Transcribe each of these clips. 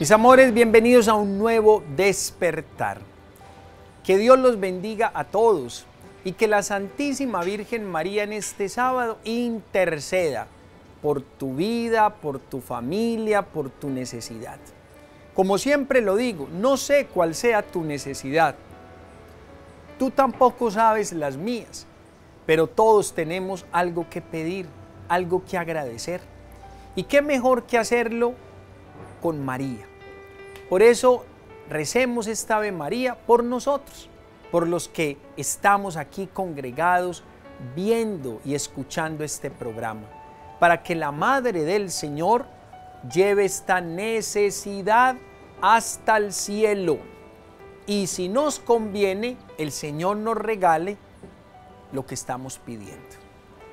Mis amores, bienvenidos a un nuevo despertar. Que Dios los bendiga a todos y que la Santísima Virgen María en este sábado interceda por tu vida, por tu familia, por tu necesidad. Como siempre lo digo, no sé cuál sea tu necesidad. Tú tampoco sabes las mías, pero todos tenemos algo que pedir, algo que agradecer. ¿Y qué mejor que hacerlo con María? Por eso recemos esta Ave María por nosotros, por los que estamos aquí congregados, viendo y escuchando este programa, para que la Madre del Señor lleve esta necesidad hasta el cielo. Y si nos conviene, el Señor nos regale lo que estamos pidiendo.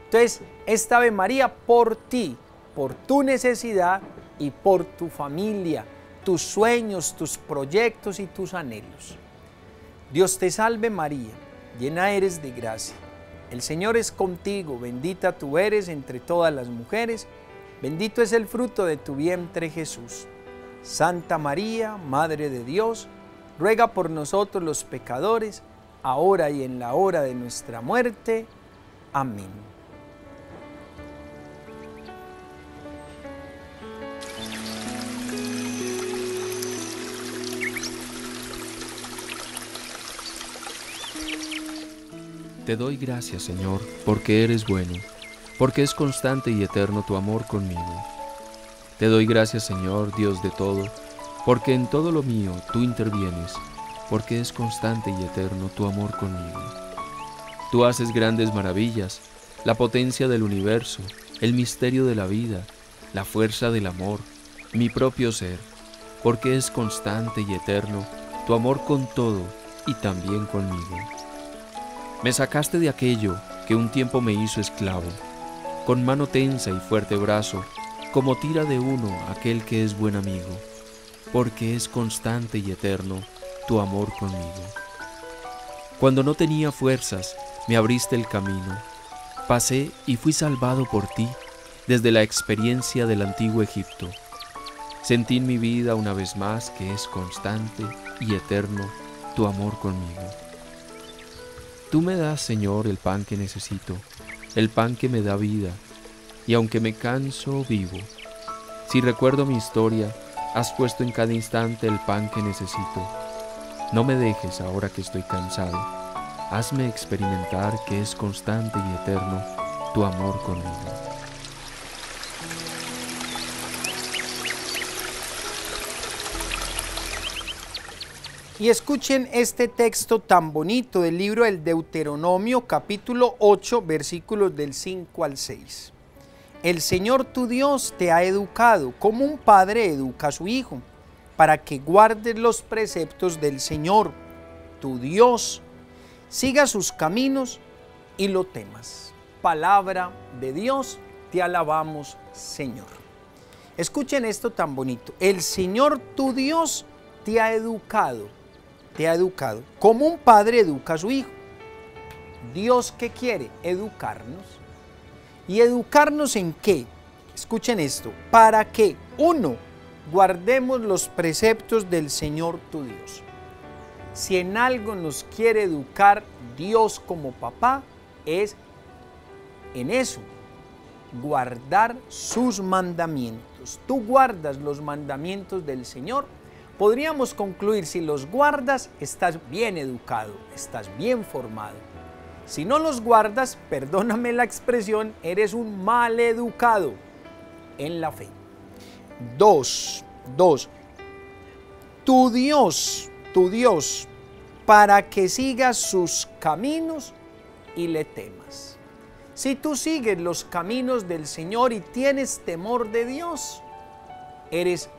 Entonces, esta Ave María por ti, por tu necesidad, y por tu familia, tus sueños, tus proyectos y tus anhelos. Dios te salve María, llena eres de gracia. El Señor es contigo, bendita tú eres entre todas las mujeres, bendito es el fruto de tu vientre Jesús. Santa María, Madre de Dios, ruega por nosotros los pecadores, ahora y en la hora de nuestra muerte. Amén. Te doy gracias, Señor, porque eres bueno, porque es constante y eterno tu amor conmigo. Te doy gracias, Señor, Dios de todo, porque en todo lo mío tú intervienes, porque es constante y eterno tu amor conmigo. Tú haces grandes maravillas, la potencia del universo, el misterio de la vida, la fuerza del amor, mi propio ser, porque es constante y eterno tu amor con todo y también conmigo. Me sacaste de aquello que un tiempo me hizo esclavo, con mano tensa y fuerte brazo, como tira de uno aquel que es buen amigo, porque es constante y eterno tu amor conmigo. Cuando no tenía fuerzas, me abriste el camino, pasé y fui salvado por ti desde la experiencia del antiguo Egipto. Sentí en mi vida una vez más que es constante y eterno tu amor conmigo. Tú me das, Señor, el pan que necesito, el pan que me da vida, y aunque me canso, vivo. Si recuerdo mi historia, has puesto en cada instante el pan que necesito. No me dejes ahora que estoy cansado. Hazme experimentar que es constante y eterno tu amor conmigo. Y escuchen este texto tan bonito del libro del Deuteronomio, capítulo 8, versículos del 5 al 6. El Señor tu Dios te ha educado, como un padre educa a su hijo, para que guardes los preceptos del Señor, tu Dios, siga sus caminos y lo temas. Palabra de Dios, te alabamos, Señor. Escuchen esto tan bonito. El Señor tu Dios te ha educado. Te ha educado, como un padre educa a su hijo. Dios, ¿qué quiere? Educarnos. ¿Y educarnos en qué? Escuchen esto, para que, uno, guardemos los preceptos del Señor tu Dios. Si en algo nos quiere educar Dios como papá, es en eso, guardar sus mandamientos. Tú guardas los mandamientos del Señor. Podríamos concluir, si los guardas, estás bien educado, estás bien formado. Si no los guardas, perdóname la expresión, eres un mal educado en la fe. Dos, tu Dios, para que sigas sus caminos y le temas. Si tú sigues los caminos del Señor y tienes temor de Dios, eres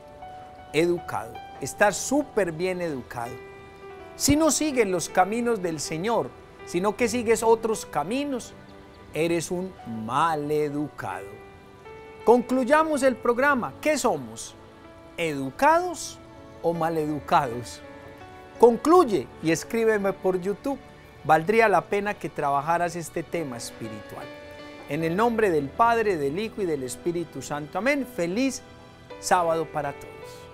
educado. Estás súper bien educado. Si no sigues los caminos del Señor, sino que sigues otros caminos, eres un mal educado. Concluyamos el programa. ¿Qué somos? ¿Educados o maleducados? Concluye y escríbeme por YouTube. Valdría la pena que trabajaras este tema espiritual. En el nombre del Padre, del Hijo y del Espíritu Santo. Amén. Feliz sábado para todos.